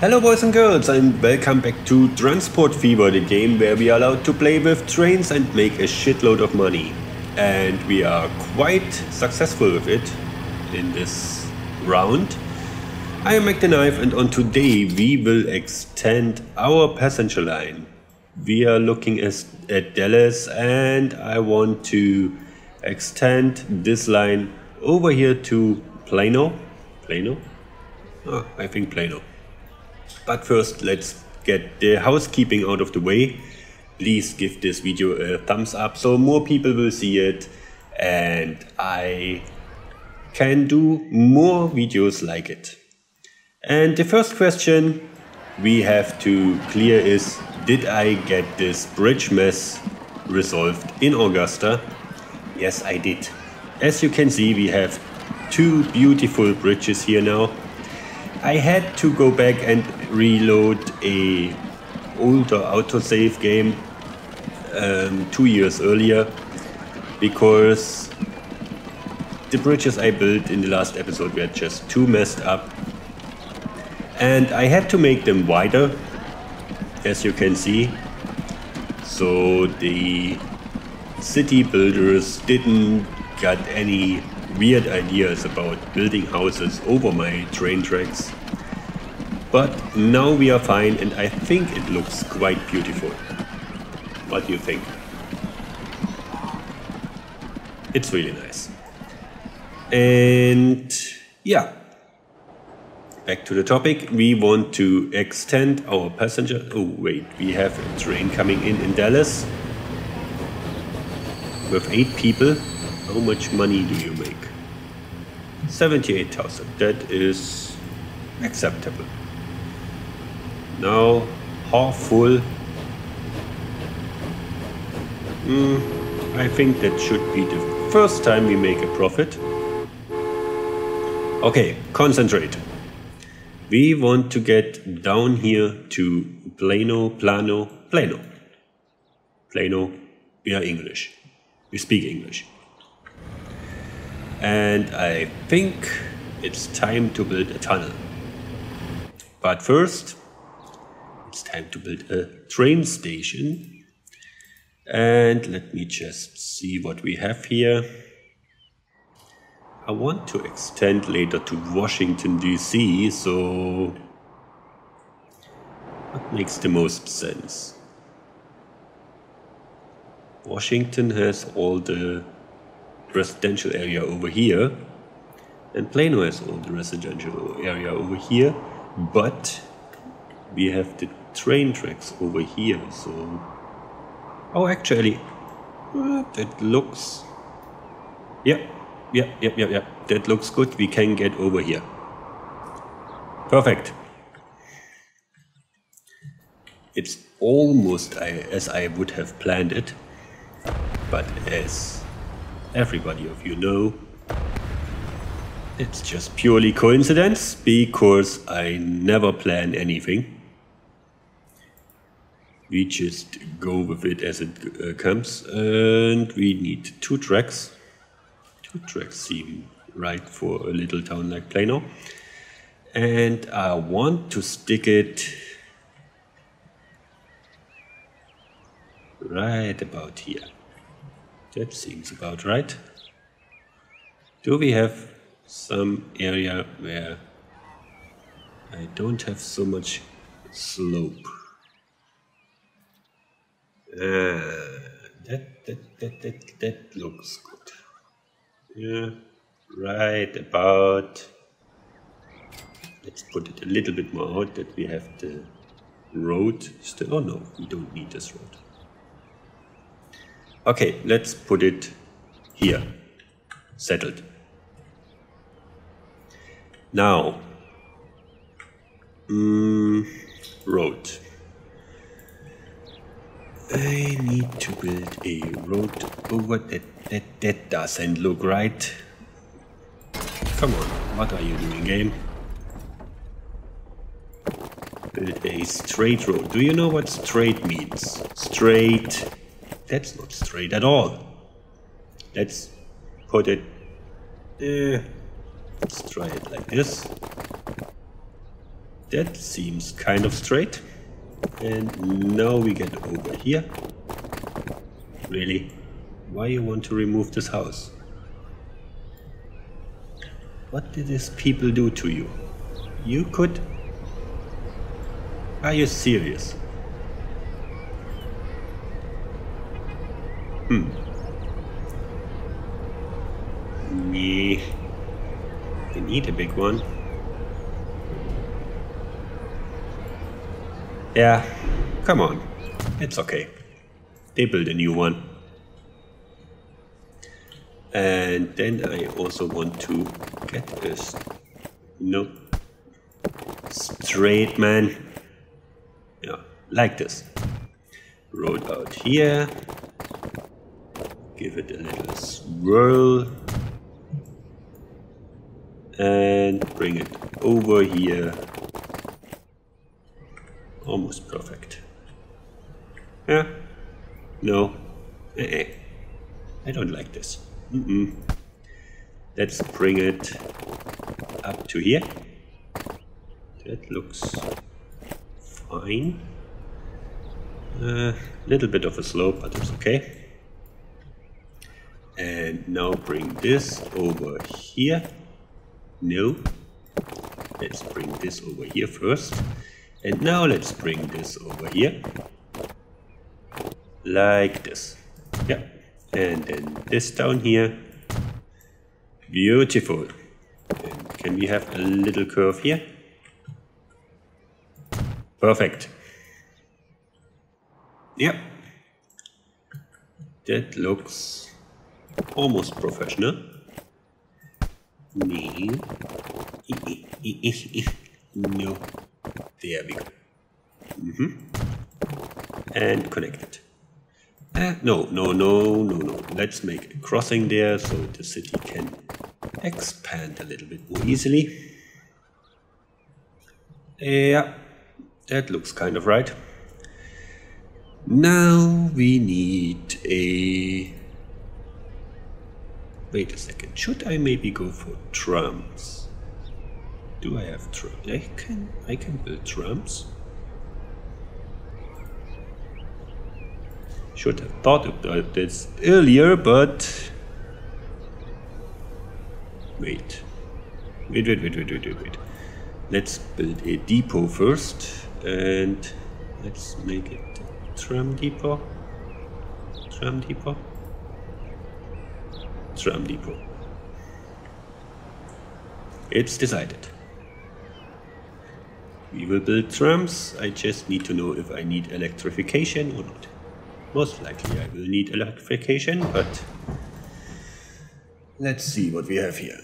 Hello boys and girls, and welcome back to Transport Fever, the game where we are allowed to play with trains and make a shitload of money. And we are quite successful with it in this round. I am MackTheKnife, and on today we will extend our passenger line. We are looking at Dallas, and I want to extend this line over here to Plano. Plano? Oh, I think Plano. But first, let's get the housekeeping out of the way. Please give this video a thumbs up so more people will see it and I can do more videos like it. And the first question we have to clear is, did I get this bridge mess resolved in Augusta? Yes, I did. As you can see, we have two beautiful bridges here now. I had to go back and reload an older autosave game 2 years earlier because the bridges I built in the last episode were just too messed up, and I had to make them wider, as you can see, so the city builders didn't get any weird ideas about building houses over my train tracks. But now we are fine, and I think it looks quite beautiful. What do you think? It's really nice. And yeah, back to the topic. We want to extend our passenger... Oh wait, we have a train coming in Dallas with 8 people. How much money do you make? 78,000. That is acceptable. Now, half full. I think that should be the first time we make a profit. Okay, concentrate. We want to get down here to Plano. Plano, we are English. We speak English. And I think it's time to build a tunnel. But first, it's time to build a train station. And let me just see what we have here. I want to extend later to Washington, D.C., so what makes the most sense? Washington has all the residential area over here, and Plano has all the residential area over here, but we have the train tracks over here, so... Oh, actually, that looks... Yep, that looks good. We can get over here. Perfect. It's almost as I would have planned it, but as everybody of you know, it's just purely coincidence because I never plan anything. We just go with it as it comes, and we need 2 tracks. 2 tracks seem right for a little town like Plano. And I want to stick it right about here. That seems about right. Do we have some area where I don't have so much slope? That looks good. Yeah, right about... Let's put it a little bit more out that we have the road still. Oh no, we don't need this road. Okay, let's put it here. Settled. Now, road. I need to build a road over that doesn't look right. Come on, what are you doing, game? Build a straight road. Do you know what straight means? Straight. That's not straight at all. Let's put it... let's try it like this. That seems kind of straight. And now we get over here. Really? Why you want to remove this house? What did these people do to you? You could... Are you serious? Yeah. We need a big one. Yeah, come on. It's okay. They build a new one. And then I also want to get this. No. Straight, man. Yeah, like this. Road out here. Give it a little swirl. And bring it over here. Almost perfect. Yeah. No. I don't like this. Let's bring it up to here. That looks fine. Little bit of a slope, but it's okay. And now bring this over here. No. Let's bring this over here first. And now let's bring this over here. Like this. Yeah. And then this down here. Beautiful. And can we have a little curve here? Perfect. Yep. That looks almost professional. No. There we go. And connect it. No. Let's make a crossing there so the city can expand a little bit more easily. Yeah, that looks kind of right. Now we need a... Wait a second, should I maybe go for trams? Do I have trams? I can build trams. Should have thought about this earlier, but... Wait. Let's build a depot first, and let's make it a tram depot. It's decided. We will build trams. I just need to know if I need electrification or not. Most likely I will need electrification, but let's see what we have here.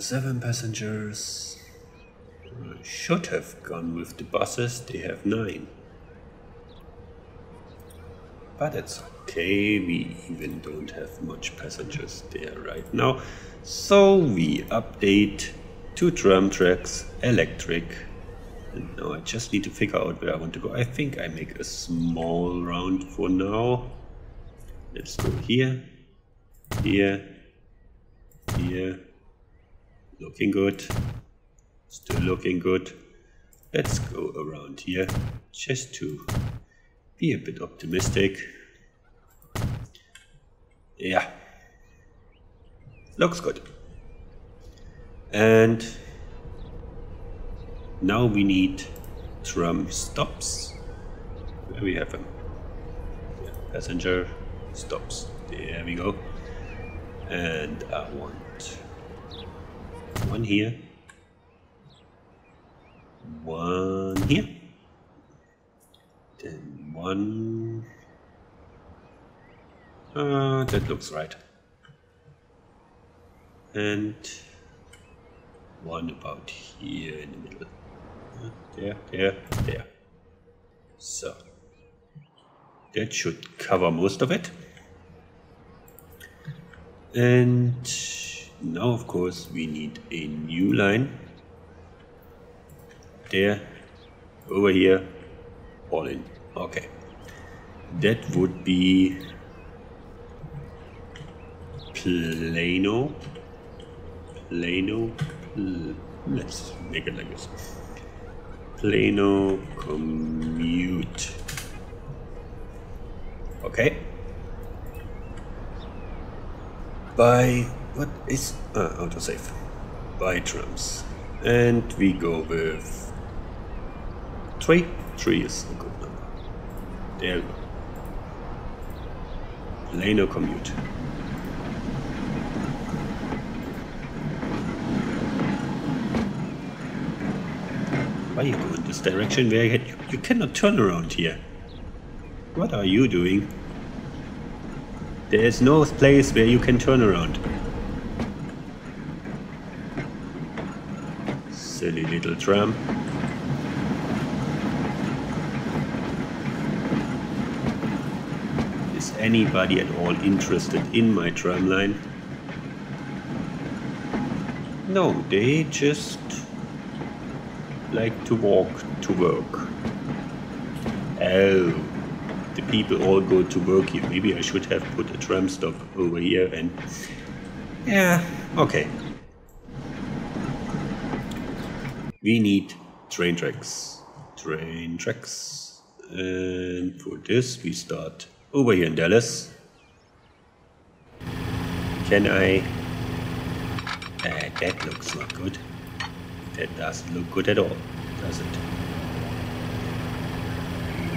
7 passengers. I should have gone with the buses, they have 9. But it's okay, we even don't have much passengers there right now. So we update 2 tram tracks, electric. And now I just need to figure out where I want to go. I think I make a small round for now. Let's go here, here, here. Looking good. Still looking good. Let's go around here just to be a bit optimistic. Yeah. Looks good. And... now we need tram stops. Where we have them? Yeah, passenger stops. There we go. And I want one here. One here. Then one... that looks right. And one about here in the middle. There. So that should cover most of it. And now of course we need a new line. There, over here, all in. Okay. That would be Plano. Let's make it like this. Plano commute. Okay. By what is autosave? By trams. And we go with 3. 3 is a good number. There we go. Plano commute. Why you go in this direction where you cannot turn around here? What are you doing? There is no place where you can turn around. Silly little tram. Is anybody at all interested in my tram line? No, they just like to walk to work. Oh. The people all go to work here. Maybe I should have put a tram stop over here and... yeah, okay. We need train tracks. Train tracks. And for this we start over here in Dallas. Can I... that looks not good. That doesn't look good at all, does it?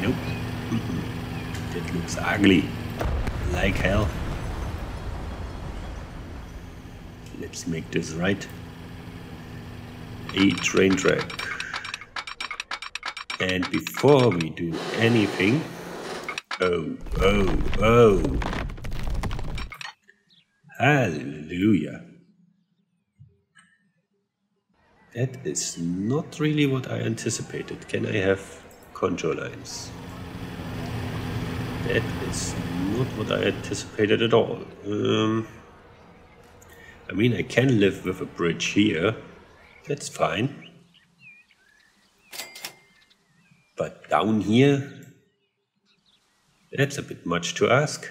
Nope. Mm-mm. That looks ugly, like hell. Let's make this right. A train track. And before we do anything... Oh. Hallelujah. That is not really what I anticipated. Can I have contour lines? That is not what I anticipated at all. I mean, I can live with a bridge here. That's fine. But down here, that's a bit much to ask.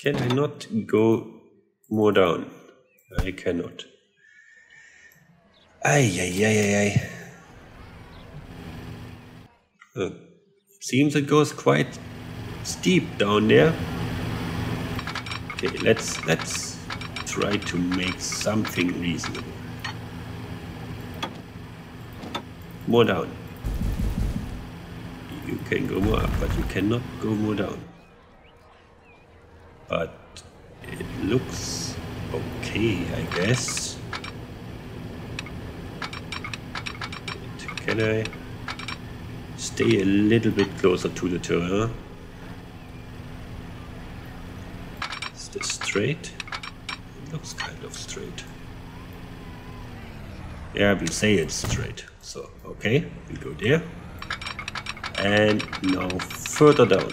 Can I not go more down? I cannot. Ay. Seems it goes quite steep down there. Okay, let's try to make something reasonable. More down. You can go more up, but you cannot go more down. But it looks okay, I guess. Can I stay a little bit closer to the turn? Is this straight? It looks kind of straight. Yeah, we say it's straight. So, okay, we go there. And now further down.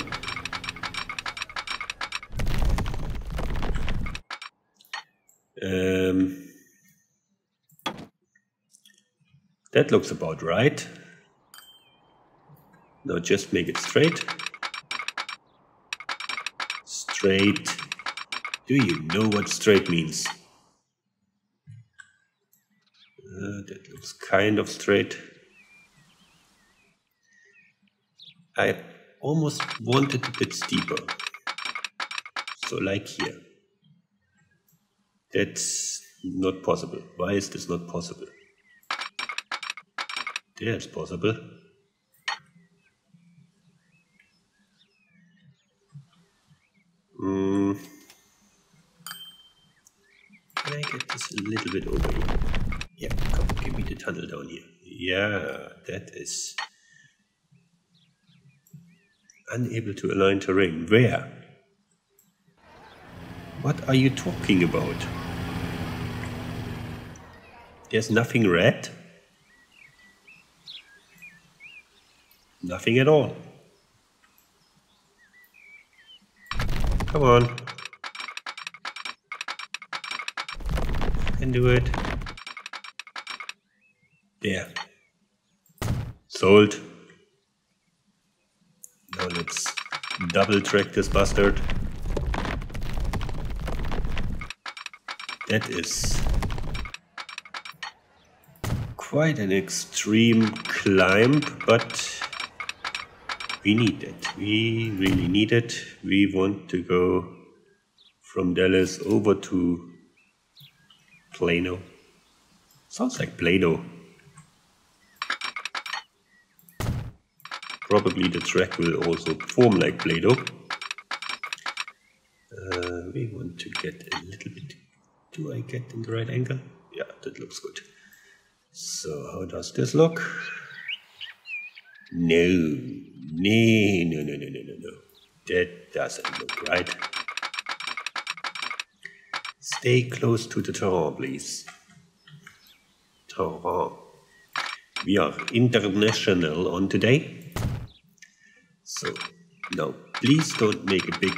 That looks about right. Now just make it straight. Straight. Do you know what straight means? That looks kind of straight. I almost want it a bit steeper. So like here. That's not possible. Why is this not possible? There it's possible. Can I get this a little bit over here? Yeah, come, give me the tunnel down here. Yeah, that is... unable to align terrain. Where? What are you talking about? There's nothing red? Nothing at all. Come on. I can do it. There. Sold. Now let's double track this bastard. That is quite an extreme climb, but we need it. We really need it. We want to go from Dallas over to Plano. Sounds like Play-Doh. Probably the track will also form like Play-Doh. We want to get a little bit... Do I get in the right angle? Yeah, that looks good. So, how does this look? No. That doesn't look right. Stay close to the terrain, please. Terrain. We are international on today. So, now, please don't make a big...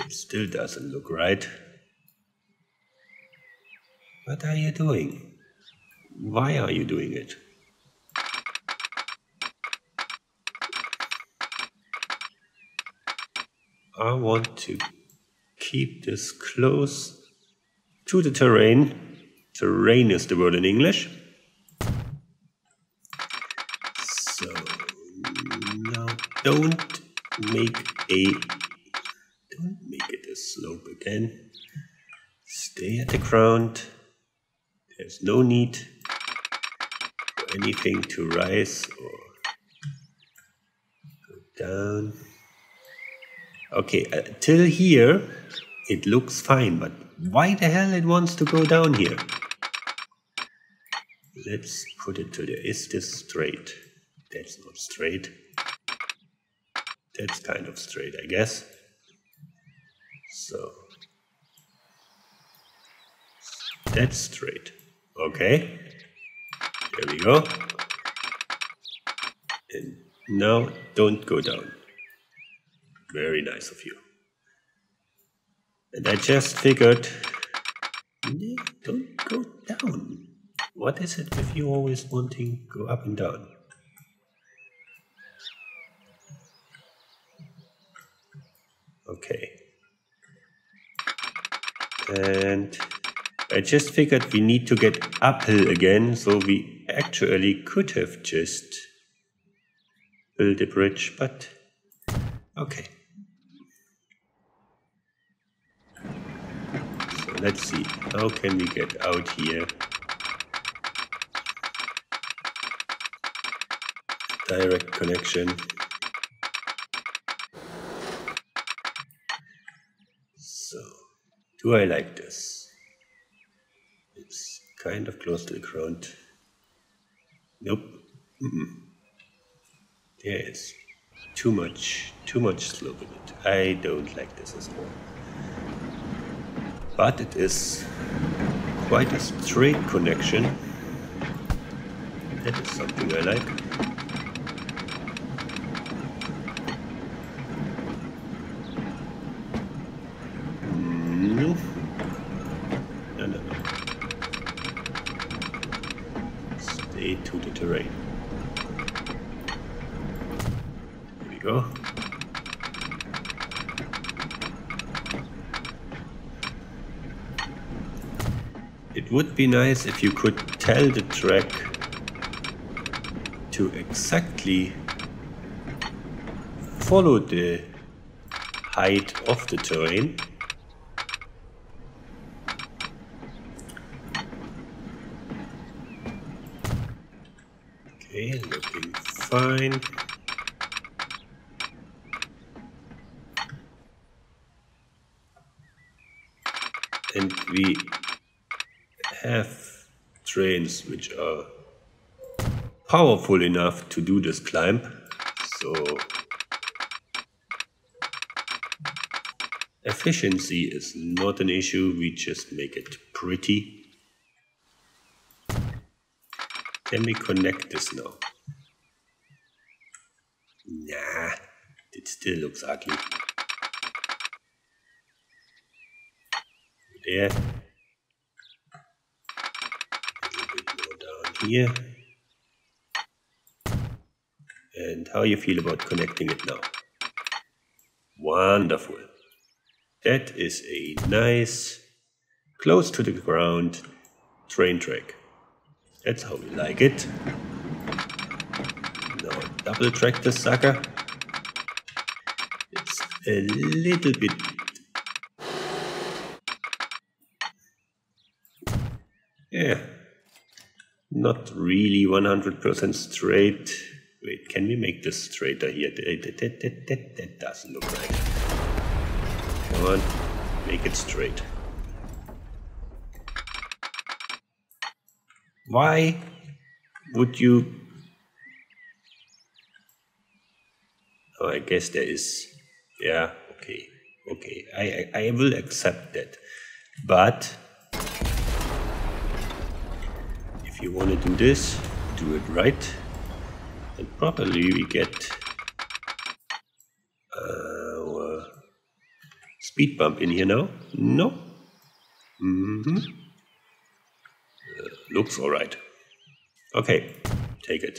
it still doesn't look right. What are you doing? Why are you doing it? I want to keep this close to the terrain. Terrain is the word in English. So now don't make it a slope again. Stay at the ground. There's no need for anything to rise or go down. Okay, till here it looks fine, but why the hell it wants to go down here? Let's put it to the... Is this straight? That's not straight. That's kind of straight, I guess. So... that's straight. Okay. There we go. And now don't go down. Very nice of you. And I just figured, don't go down. What is it with you always wanting to go up and down? Okay. And I just figured we need to get uphill again, so we actually could have just built a bridge, but okay. Let's see, how can we get out here? Direct connection. So, do I like this? It's kind of close to the ground. Nope. There it is. Too much slope in it. I don't like this at all. But it is quite a straight connection. That is something I like. No. Stay to the terrain. There we go. It would be nice if you could tell the track to exactly follow the height of the terrain. Okay, looking fine. And we have trains which are powerful enough to do this climb, so efficiency is not an issue, we just make it pretty. Can we connect this now? Nah, it still looks ugly. There. Here. And how you feel about connecting it now? Wonderful. That is a nice, close to the ground train track. That's how we like it. Now double track the sucker. It's a little bit not really 100% straight. Wait, can we make this straighter here? That doesn't look right. Come on, make it straight. Why would you... Oh, I guess there is... Yeah, okay. Okay, I will accept that. But... if you want to do this, do it right, and properly we get our speed bump in here now. No. Looks all right. Okay, take it.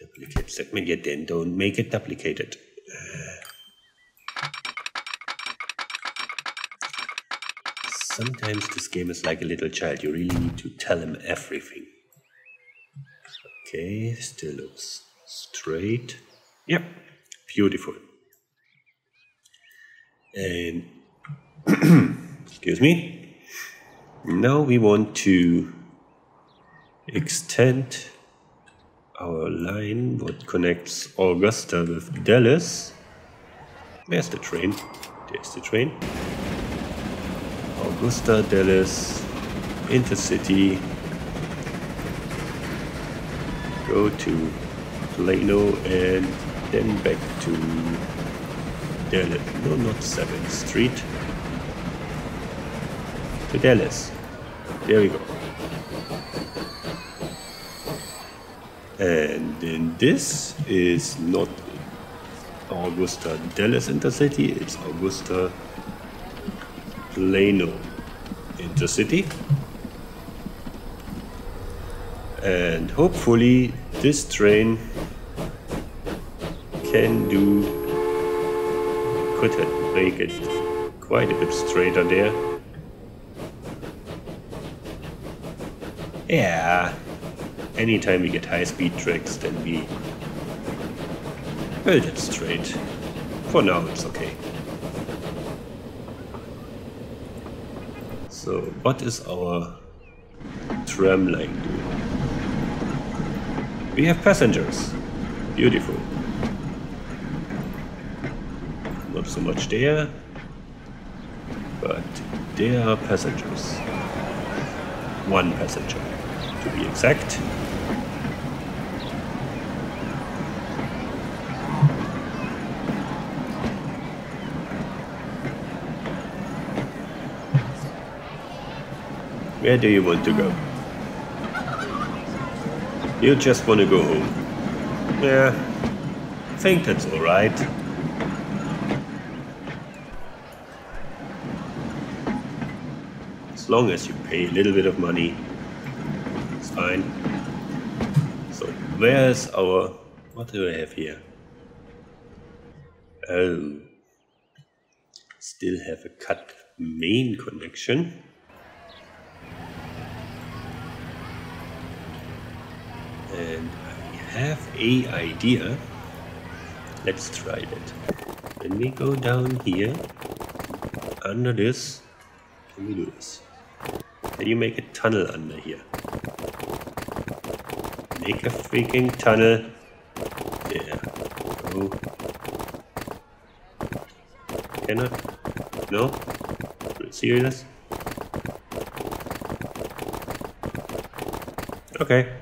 Duplicate segment, yet then don't make it duplicated. Sometimes this game is like a little child, you really need to tell him everything. Okay, still looks straight. Yep, beautiful. And, excuse me. Now we want to extend our line what connects Augusta with Dallas. Where's the train? There's the train. Augusta, Dallas, Intercity, go to Plano and then back to Dallas, no, not 7th Street, to Dallas, there we go. And then this is not Augusta, Dallas Intercity, it's Augusta, Plano Intercity, and hopefully this train can do, could make it quite a bit straighter there. Yeah, anytime we get high-speed tracks then we build it straight. For now it's okay. So what is our tram line doing? We have passengers. Beautiful. Not so much there, but there are passengers. One passenger, to be exact. Where do you want to go? You just want to go home. Yeah, I think that's all right. As long as you pay a little bit of money, it's fine. So where's our... what do I have here? Oh, still have a cut main connection. And I have an idea. Let's try that. When we go down here, under this, can we do this? Can you make a tunnel under here? Make a freaking tunnel. Yeah. Oh. Can I? No? Are you serious? Okay.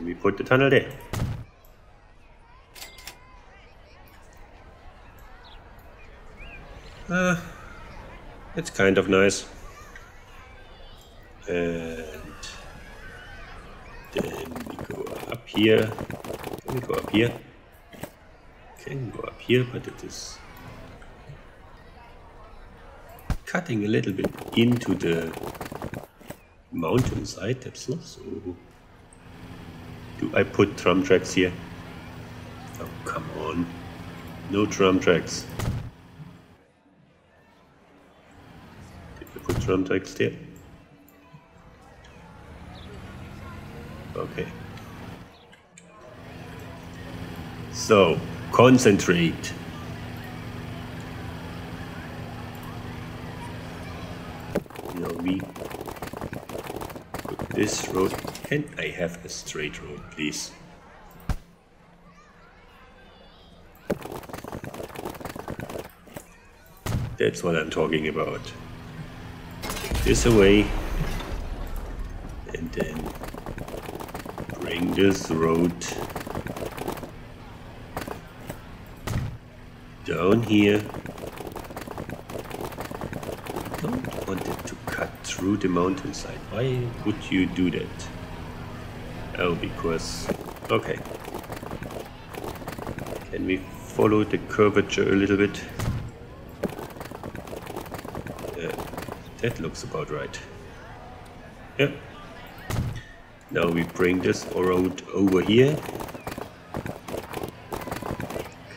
We put the tunnel there. It's kind of nice. And then we go up here. Can we go up here? Can go up here, but it is cutting a little bit into the mountainside. That's not so... Do I put tram tracks here? Oh, come on. No tram tracks. Did you put tram tracks there? Okay. So, concentrate. Now we put this road. Can I have a straight road, please? That's what I'm talking about. Take this away and then bring this road down here. I don't want it to cut through the mountainside. Why would you do that? Oh, because... okay. Can we follow the curvature a little bit? That looks about right. Yep. Now we bring this road over here.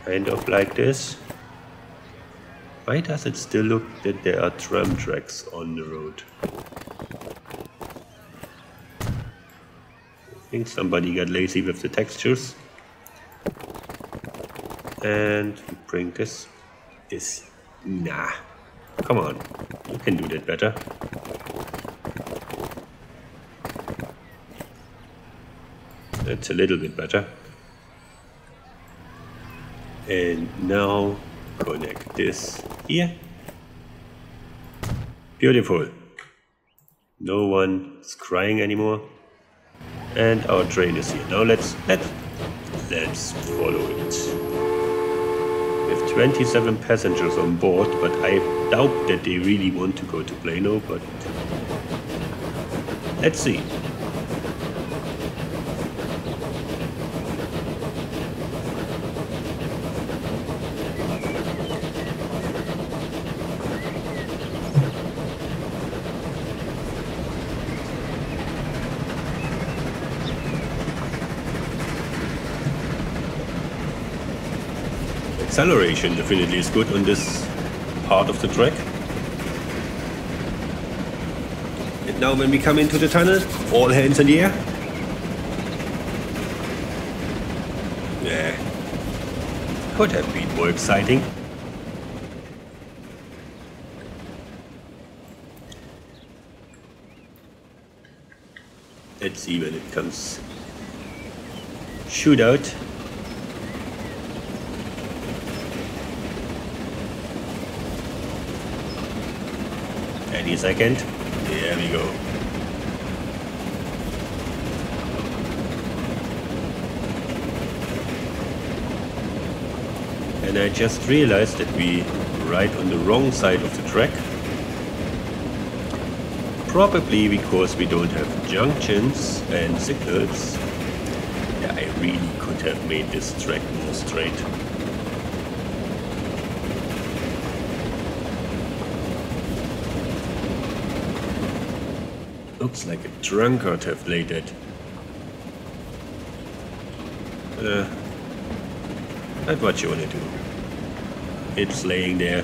Kind of like this. Why does it still look that there are tram tracks on the road? I think somebody got lazy with the textures. And we bring this. Nah. Come on. You can do that better. That's a little bit better. And now connect this here. Beautiful. No one's crying anymore. And our train is here. Now let's follow it. With 27 passengers on board, but I doubt that they really want to go to Plano, but let's see. Acceleration definitely is good on this part of the track. And now when we come into the tunnel, all hands in the air. Yeah, could have been more exciting. Let's see when it comes. Shootout. Any second. There we go. And I just realized that we ride on the wrong side of the track. Probably because we don't have junctions and signals. Yeah, I really could have made this track more straight. Looks like a drunkard have laid it. That's what you wanna do. It's laying there.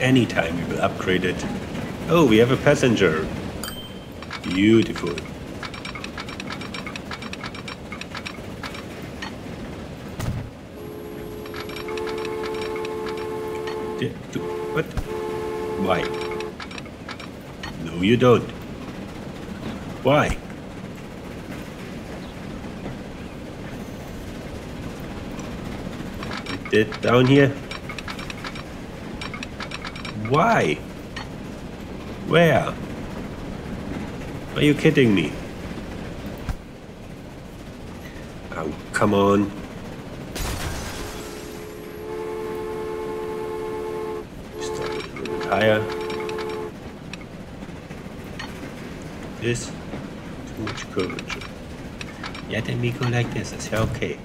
Anytime we will upgrade it. Oh, we have a passenger. Beautiful. What? Why? No, you don't. Why? That down here? Why? Where? Are you kidding me? Oh, come on. Start a little bit higher. This. Much curvature. Yeah, then we go like this. It's okay.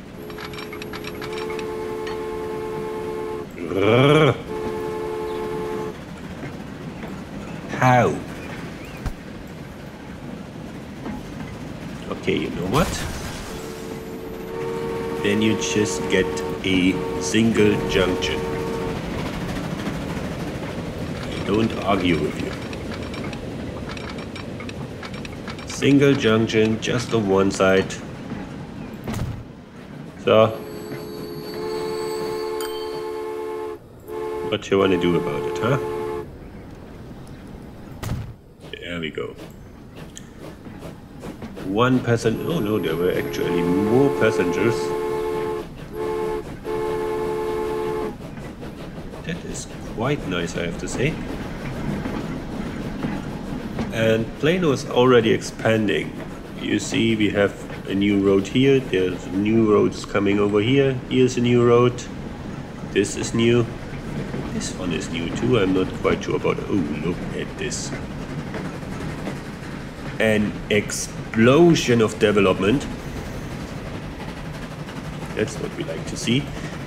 How? Okay, you know what? then you just get a single junction. Don't argue with you. Single junction, just on one side. So, what you want to do about it, huh? There we go. One person, oh no, there were actually more passengers. That is quite nice, I have to say. And Plano is already expanding. You see, we have a new road here, there's new roads coming over here, here's a new road, this is new, this one is new too, I'm not quite sure about it. Oh, look at this. An explosion of development. That's what we like to see.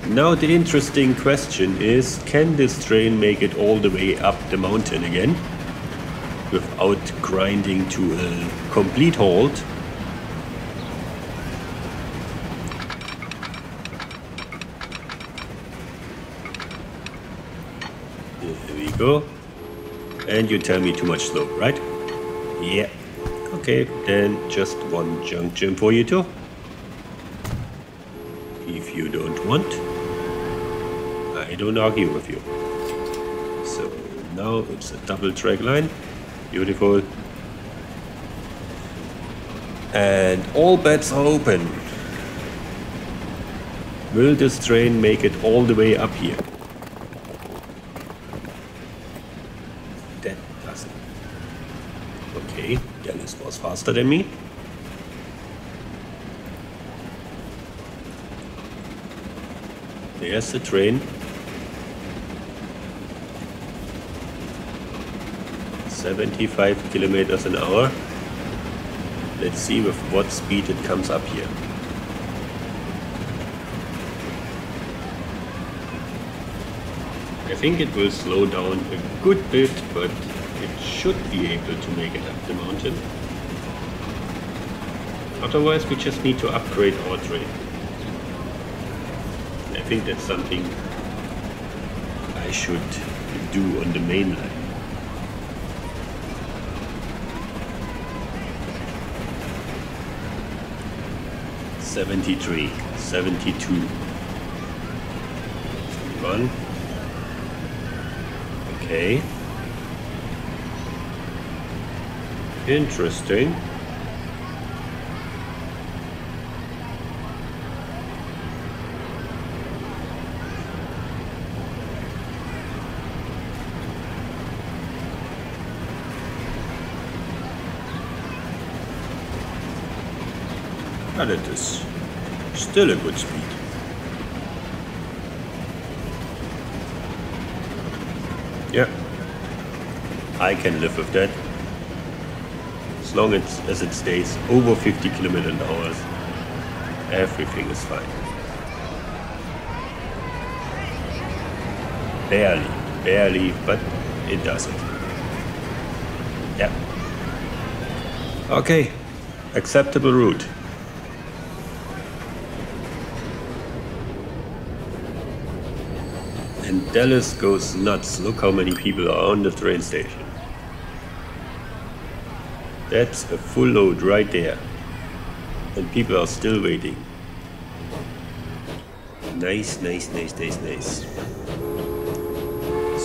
Now the interesting question is, can this train make it all the way up the mountain again? Without grinding to a complete halt. There we go. And you tell me too much slope, right? Yeah. Okay, then just one junction for you two. If you don't want, I don't argue with you. So now it's a double track line. Beautiful. And all bets are open. Will this train make it all the way up here? That doesn't. Okay, Dallas was faster than me. There's the train. "75 kilometers an hour." Let's see with what speed it comes up here. I think it will slow down a good bit, but it should be able to make it up the mountain. Otherwise, we just need to upgrade our train. I think that's something I should do on the main line. "73, 72." Okay. Interesting. But it is still a good speed. Yeah, I can live with that. As long as it stays over 50 kilometers an hour, everything is fine. Barely, but it does it. Yeah. Okay, acceptable route. And Dallas goes nuts. Look how many people are on the train station. That's a full load right there. And people are still waiting. Nice.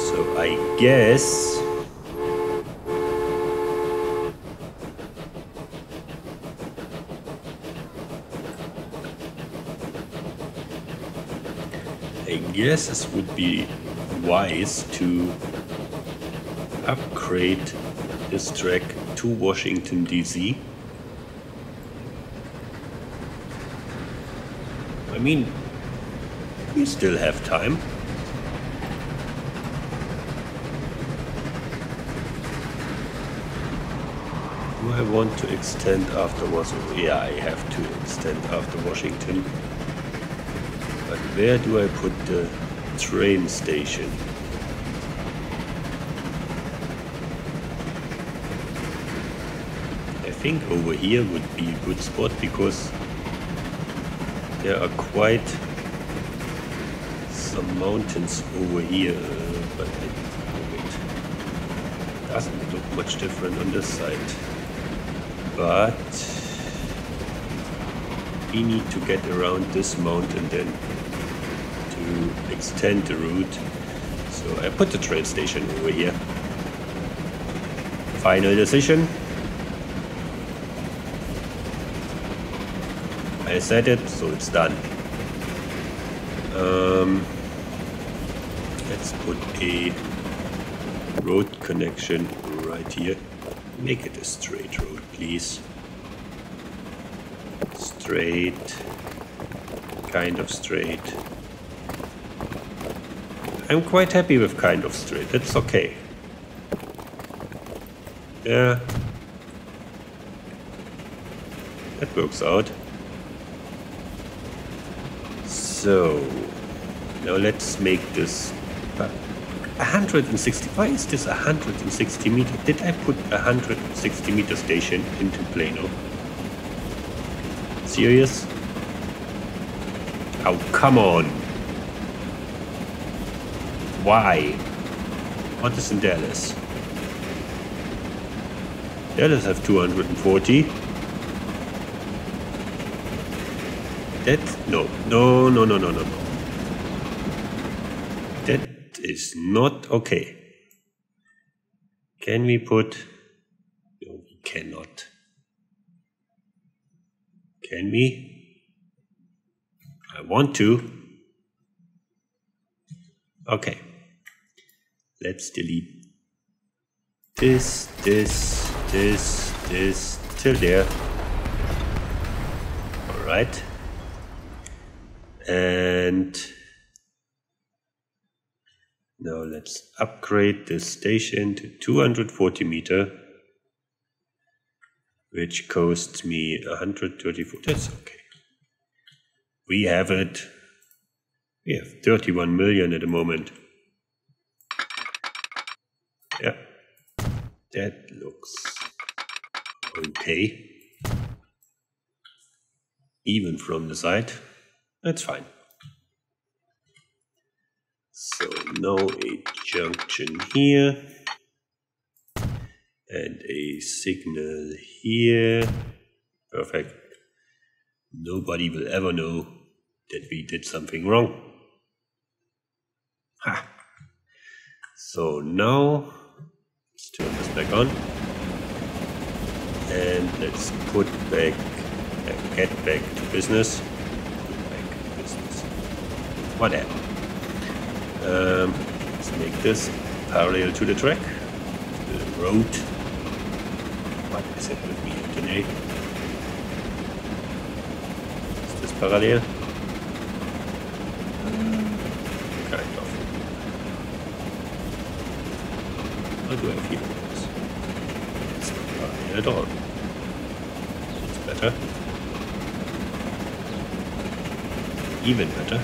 So I guess... it would be wise to upgrade this track to Washington, D.C. I mean, we still have time. Do I want to extend after Washington? Yeah, I have to extend after Washington. But where do I put the train station? I think over here would be a good spot because There are quite some mountains over here, but it doesn't look much different on this side. But we need to get around this mountain then to extend the route. So I put the train station over here. Final decision. I said it, so it's done. Let's put a road connection right here. Make it a straight road, please. Straight, kind of straight. I'm quite happy with kind of straight, that's okay. Yeah, that works out. So, now let's make this 160, why is this 160 meter? Did I put 160 meter station into Plano? Serious? Oh, come on. Why? What is in Dallas? Dallas have 240. That, no. That is not okay. Can we put, no, we cannot. Can we? I want to. Okay. Let's delete this, till there. All right. And now let's upgrade this station to 240 meter, which costs me 134. That's okay. We have it. We have 31 million at the moment. Yeah, that looks okay. Even from the side. That's fine. So now a junction here and a signal here. Perfect. Nobody will ever know that we did something wrong. Ha! So now let's turn this back on and let's put back, get back to business. Whatever. Let's make this parallel to the track, the road. What is it with me today? Is this parallel? Kind of. How do I feel about this? It's not parallel at all. It's better. Even better.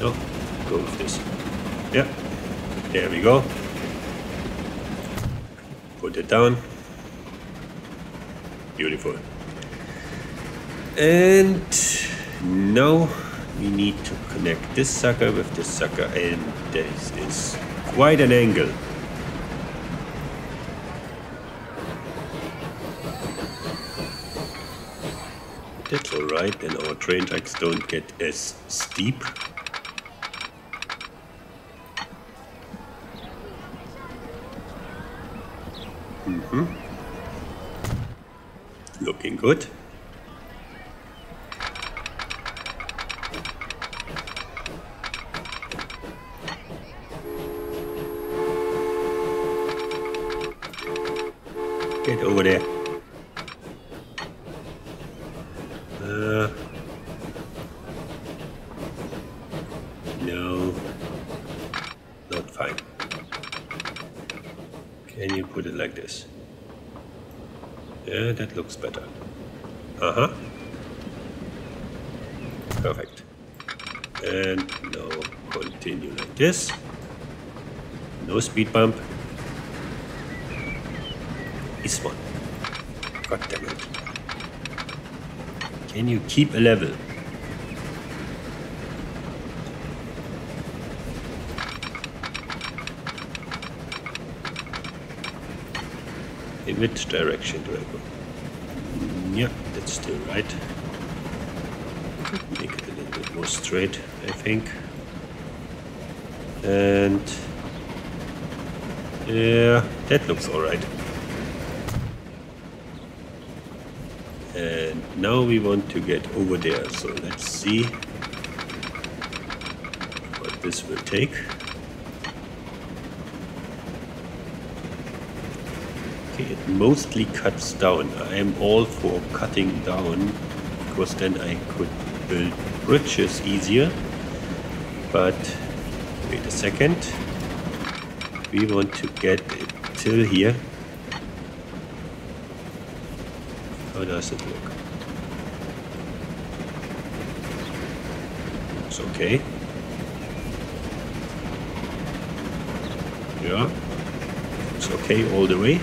No, go with this. Yeah, there we go. Put it down. Beautiful. And now we need to connect this sucker with this sucker, and this is quite an angle. That's alright, and our train tracks don't get as steep. Looking good. Get over there. No, not fine. Can you put it like this? Yeah, that looks better. Uh-huh. Perfect. And now continue like this. No speed bump. This one. God damn it. and you keep a level. In which direction do I go? Yeah, that's still right. Make it a little bit more straight, I think. And yeah, that looks all right. And now we want to get over there, so let's see what this will take. Okay, it mostly cuts down. I am all for cutting down, because then I could build bridges easier. But wait a second. We want to get it till here. How does it look? It's okay. Yeah. It's okay all the way.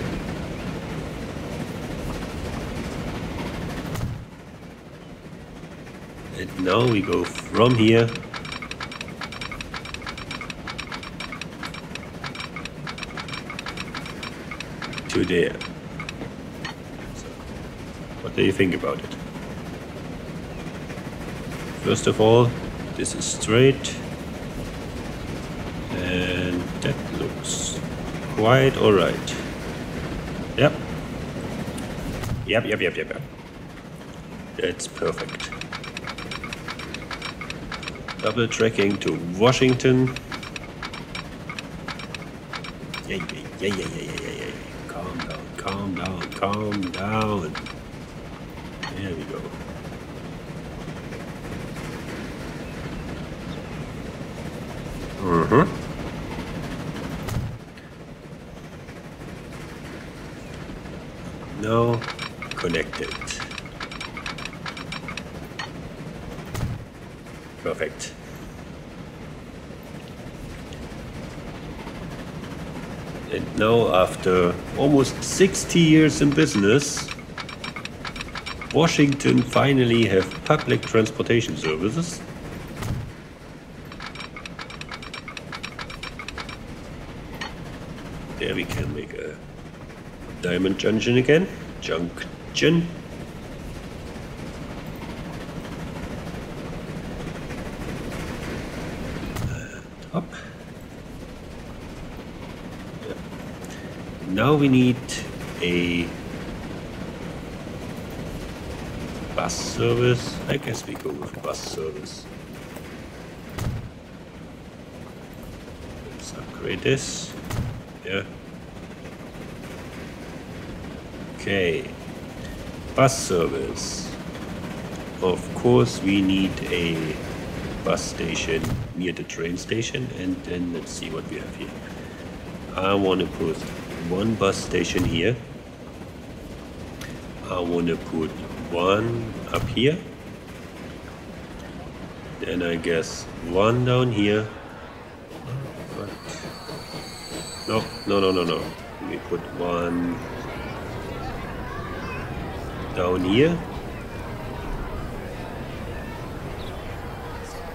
And now we go from here to there. So, what do you think about it? First of all, this is straight, and that looks quite alright. Yep. Yep. That's perfect. Double tracking to Washington. Yeah. Calm down. There we go. Now connected. Perfect. And now, after almost 60 years in business, Washington finally have public transportation services. There we can make a diamond junction again. Junction. Now we need a bus service. I guess we go with bus service. Let's upgrade this. Yeah. Okay. Bus service. Of course we need a bus station near the train station, and then let's see what we have here. I want to put one bus station here. I want to put one up here, then I guess one down here. But no, we put one down here.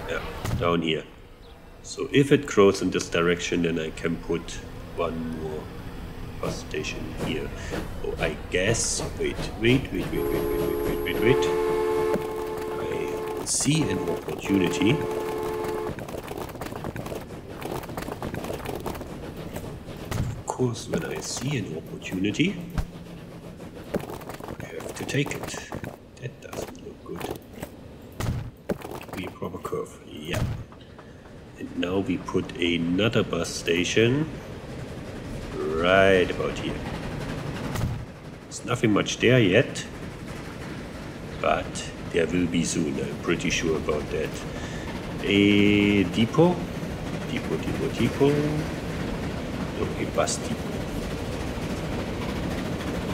Yeah, down here. So if it grows in this direction, then I can put one more bus station here. Oh, I guess. Wait. I see an opportunity. Of course, when I see an opportunity, I have to take it. That doesn't look good. Be a proper curve. Yeah. And now we put another bus station right about here. There's nothing much there yet, but there will be soon, I'm pretty sure about that. A depot? Depot. No, a bus depot.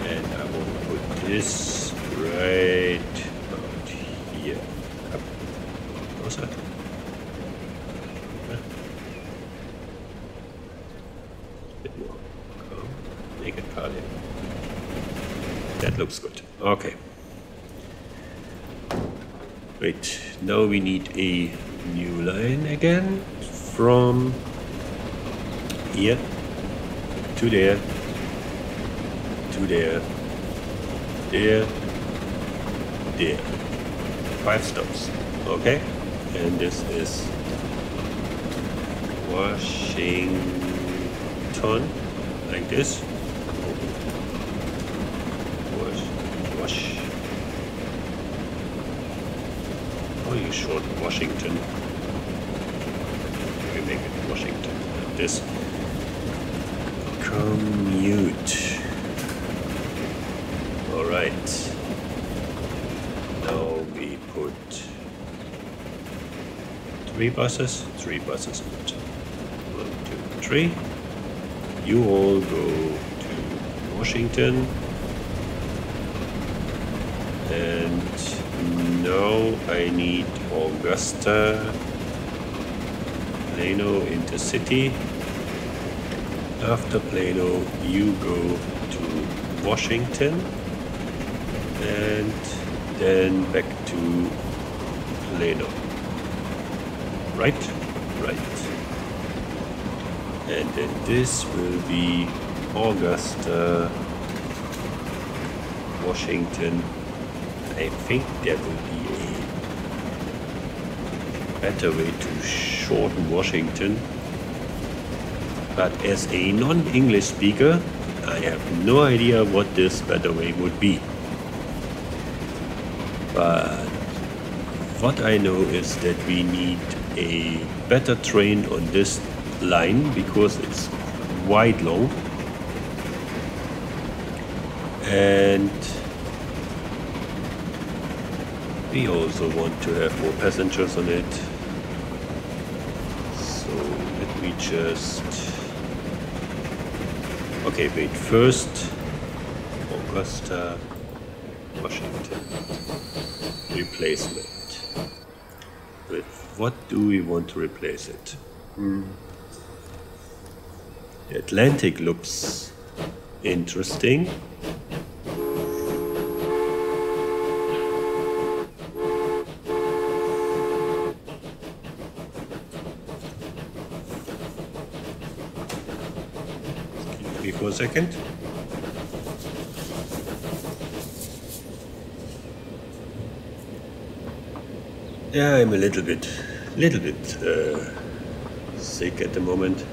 And I will put this right about here. Up. Closer. That looks good. Okay. Wait, now we need a new line again from here to there, to there, there, there. 5 stops, okay? And this is Washington, like this. You short Washington. We make it Washington. This commute. All right. Now we put 3 buses. 3 buses. 1, 2, 3. You all go to Washington. And now I need Augusta, Plano Intercity. After Plano, you go to Washington and then back to Plano. Right? Right. And then this will be Augusta, Washington. I think there will be a better way to shorten Washington, but as a non-English speaker, I have no idea what this better way would be. But what I know is that we need a better train on this line because it's quite long, and we also want to have more passengers on it, so let me just... okay, wait, first Augusta, Washington, replacement. With what do we want to replace it? The Atlantic looks interesting. For a second. Yeah, I'm a little bit sick at the moment.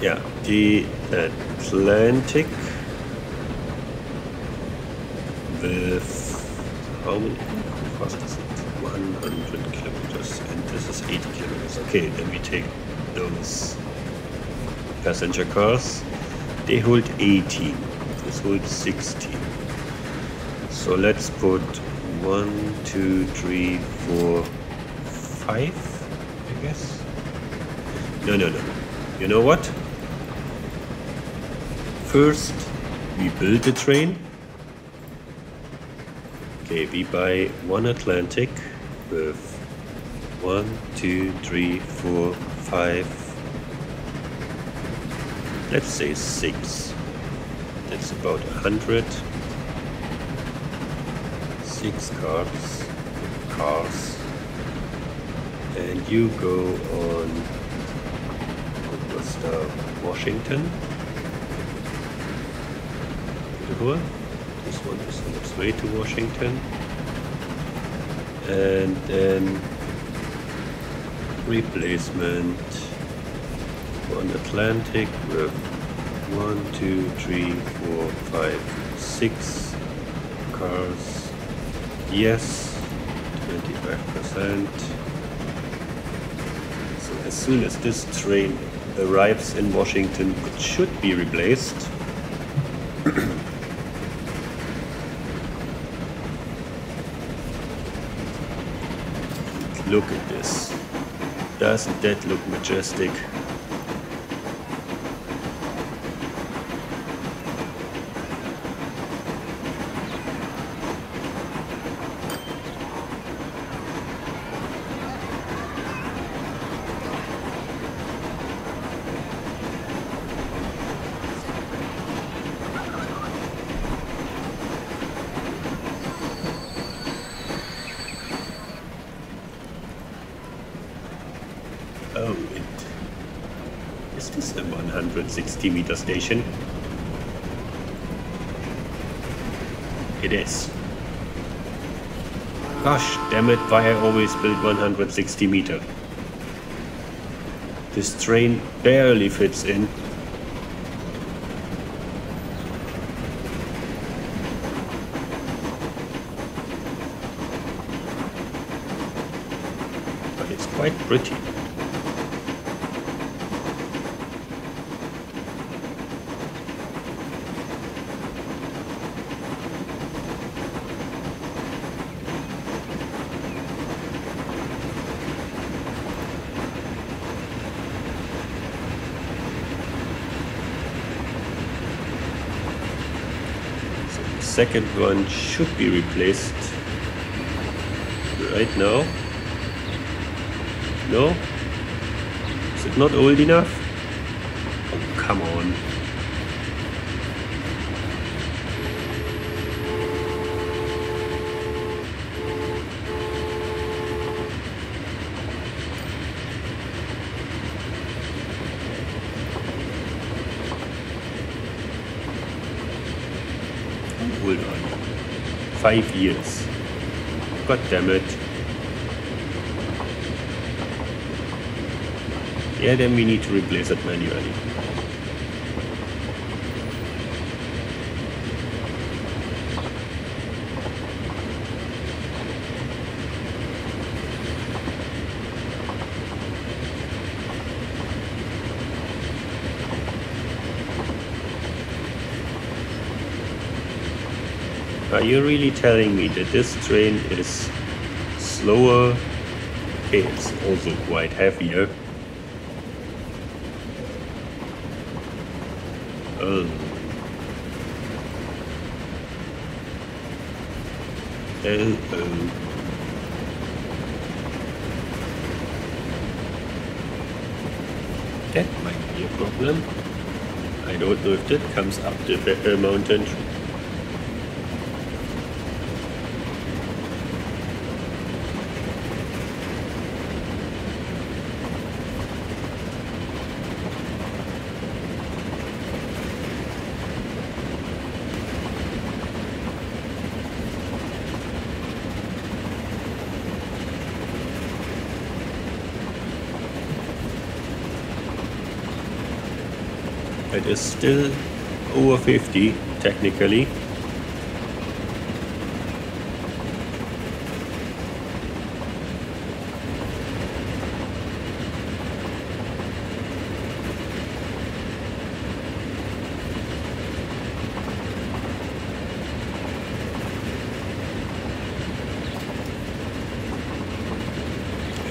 Yeah, the Atlantic with how many? How fast is it? 100 kilometers, and this is 80 kilometers. Okay, then we take those passenger cars. They hold 18. This holds 16. So let's put 1, 2, 3, 4, 5, I guess. No. You know what? First, we build the train. Okay, we buy 1 Atlantic with 1, 2, 3, 4, 5, let's say 6. That's about 100. 6 cars. And you go on Augusta, Washington. Beautiful. This one is on its way to Washington, and then replacement on Atlantic with 1, 2, 3, 4, 5, 6 cars. Yes, 25%. So as soon as this train arrives in Washington, it should be replaced. Look at this. Doesn't that look majestic? is a 160-meter station. It is. Gosh damn it, why I always build 160 meter. This train barely fits in. But it's quite pretty. The second one should be replaced right now. No? Is it not old enough? Oh, come on. Hold on. 5 years. God damn it. Yeah, then we need to replace it manually. Are you really telling me that this train is slower? Okay, it's also quite heavier. That might be a problem. I don't know if that comes up the mountain. It is still over 50, technically.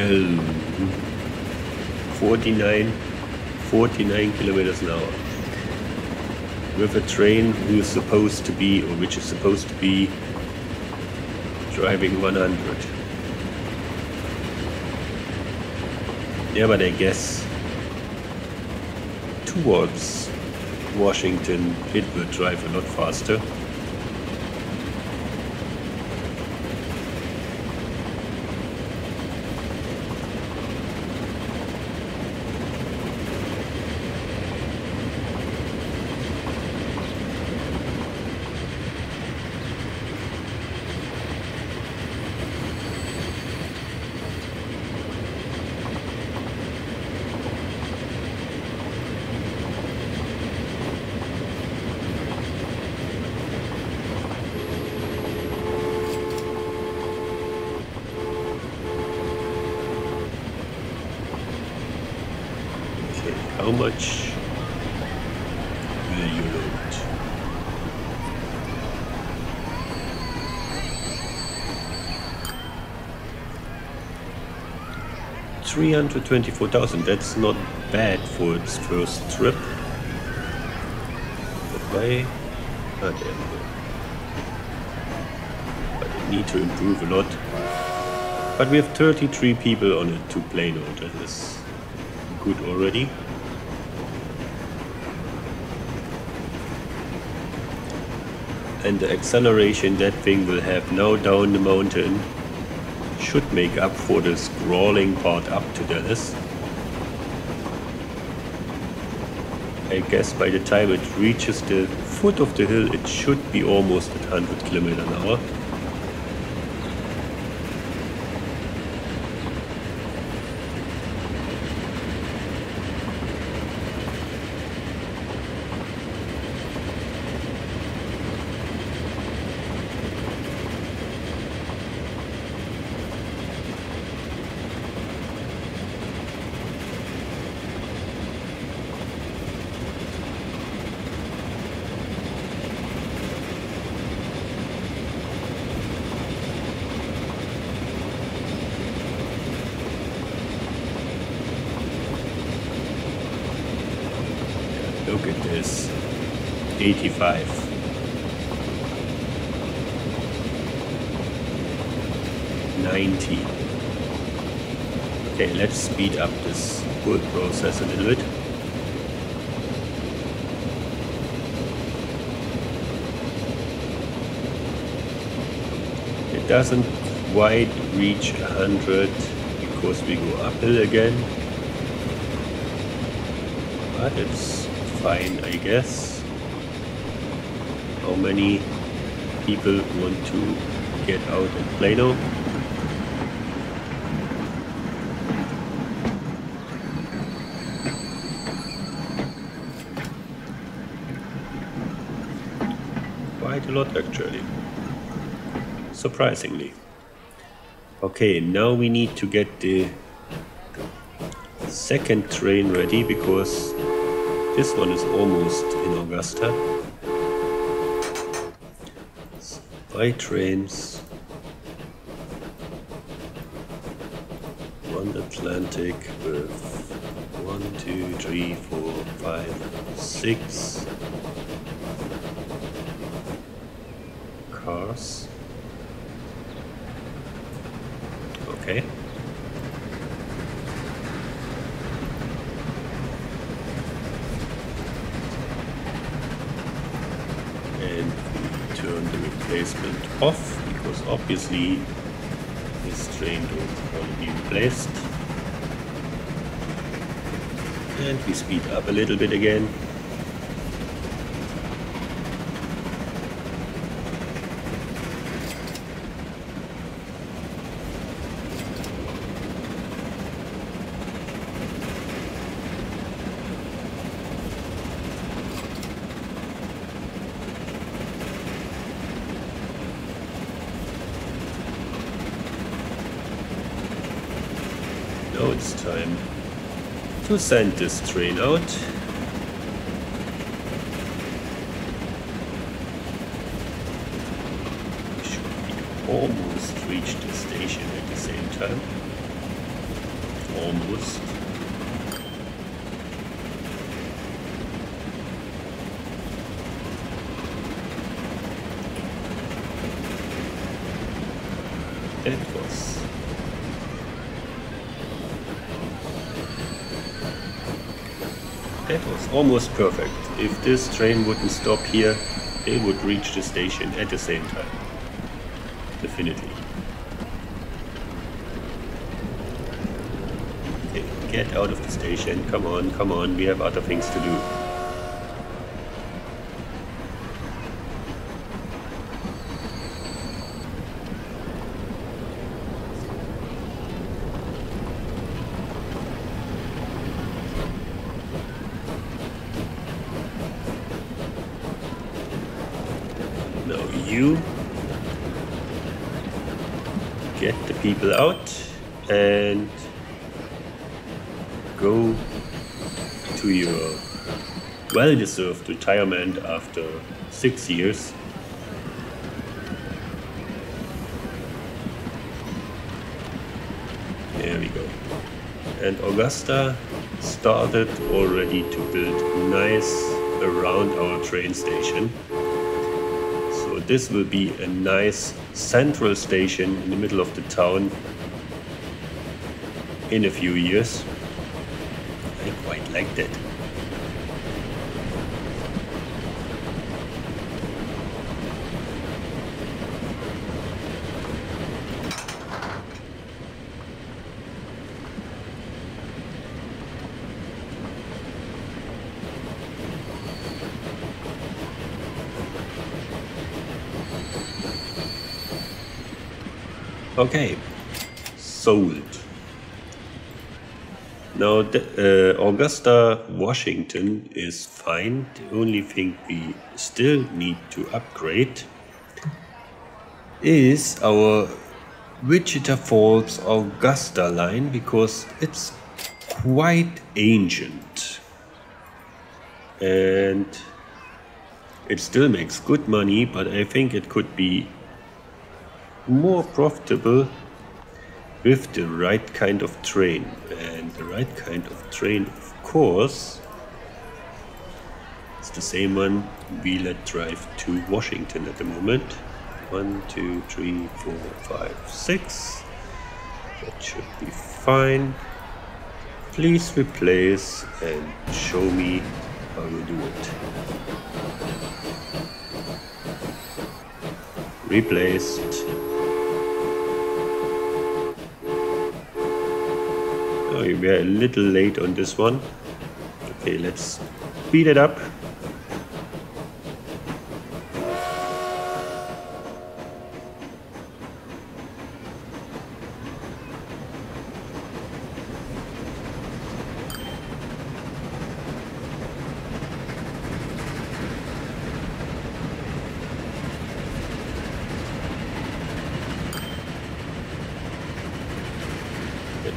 Oh. 49 kilometers an hour. With a train who is supposed to be, or which is supposed to be, driving 100. Yeah, but I guess towards Washington it will drive a lot faster. How much will you load? $324,000, that's not bad for its first trip. But why? Ah, there we go. But I need to improve a lot. But we have 33 people on it to Plano, that is good already. And the acceleration that thing will have now down the mountain should make up for this crawling part up to Dallas. I guess by the time it reaches the foot of the hill, it should be almost at 100 kilometers an hour. Look at this, 85. Mm-hmm. 90. Okay, let's speed up this whole process a little bit. It doesn't quite reach 100 because we go uphill again. But it's fine, I guess. How many people want to get out in Plano? Quite a lot, actually. Surprisingly. Okay, now we need to get the second train ready because this one is almost in Augusta. By trains. One Atlantic with 6 cars. Okay. Placement off, because obviously this train don't want to be replaced. And we speed up a little bit again. Now it's time to send this train out. We should almost reach the station at the same time. Almost. That was almost perfect. If this train wouldn't stop here, they would reach the station at the same time. Definitely. Okay, get out of the station. Come on, come on. We have other things to do. You get the people out and go to your well-deserved retirement after 6 years. There we go. And Augusta started already to build nice around our train station. This will be a nice central station in the middle of the town in a few years. I quite like that. Okay, sold. Now Augusta, Washington is fine. The only thing we still need to upgrade is our Wichita Falls Augusta line, because it's quite ancient and it still makes good money, but I think it could be more profitable with the right kind of train. And the right kind of train, of course, it's the same one we let drive to Washington at the moment. 1, 2, 3, 4, 5, 6. That should be fine. Please replace and show me how you do it. Replaced. Oh, we were a little late on this one. Okay, let's speed it up.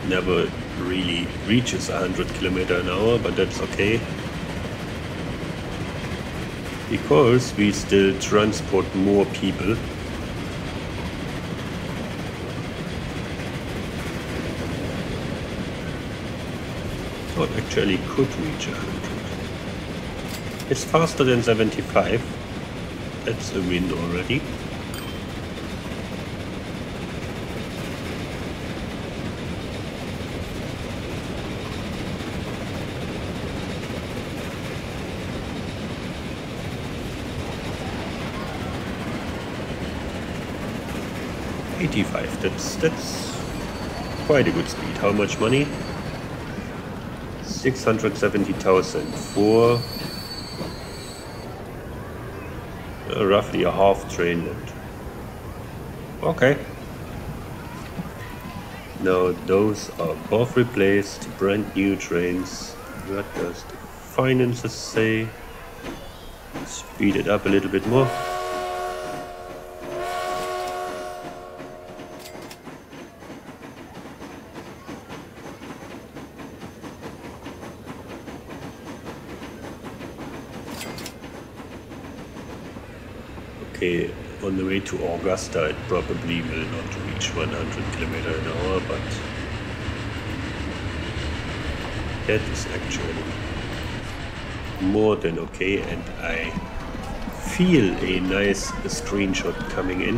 Never really reaches 100 km/h, but that's okay, because we still transport more people. So it actually could reach 100. It's faster than 75. That's a win already. That's quite a good speed. How much money? 670,000 for roughly a half train load. Okay. Now those are both replaced, brand new trains. What does the finances say? Speed it up a little bit more. On the way to Augusta, it probably will not reach 100 km/h, but that is actually more than okay, and I feel a nice screenshot coming in.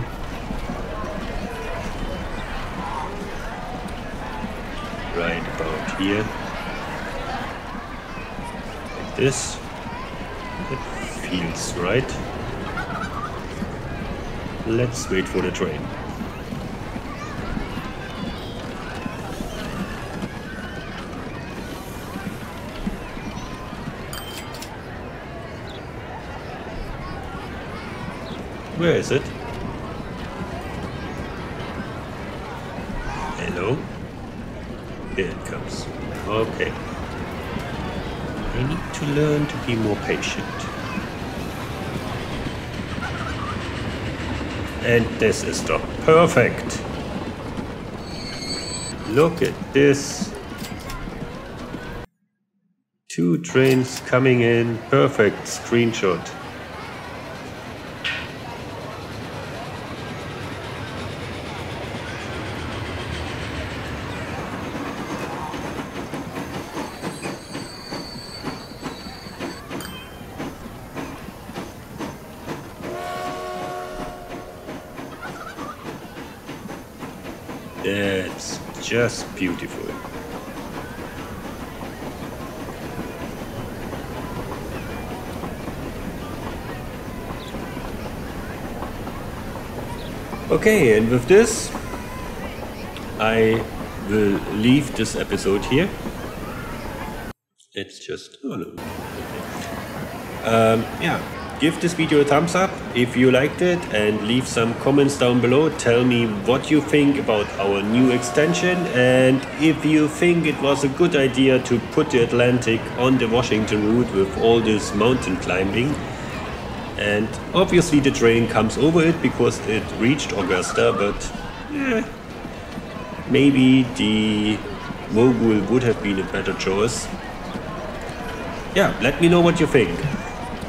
Right about here. Like this. That feels right. Let's wait for the train. Where is it? Hello? There it comes. Okay. I need to learn to be more patient. And this is the perfect. Look at this. 2 trains coming in. Perfect screenshot. That's just beautiful. Okay, and with this, I will leave this episode here. It's just, oh no. Yeah. Give this video a thumbs up if you liked it and leave some comments down below. Tell me what you think about our new extension and if you think it was a good idea to put the Atlantic on the Washington route with all this mountain climbing. And obviously the train comes over it because it reached Augusta, but maybe the Mogul would have been a better choice. Yeah, let me know what you think.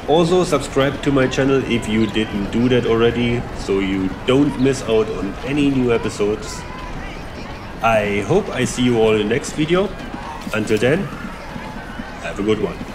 Also, subscribe to my channel if you didn't do that already, so you don't miss out on any new episodes. I hope I see you all in the next video. Until then, have a good one.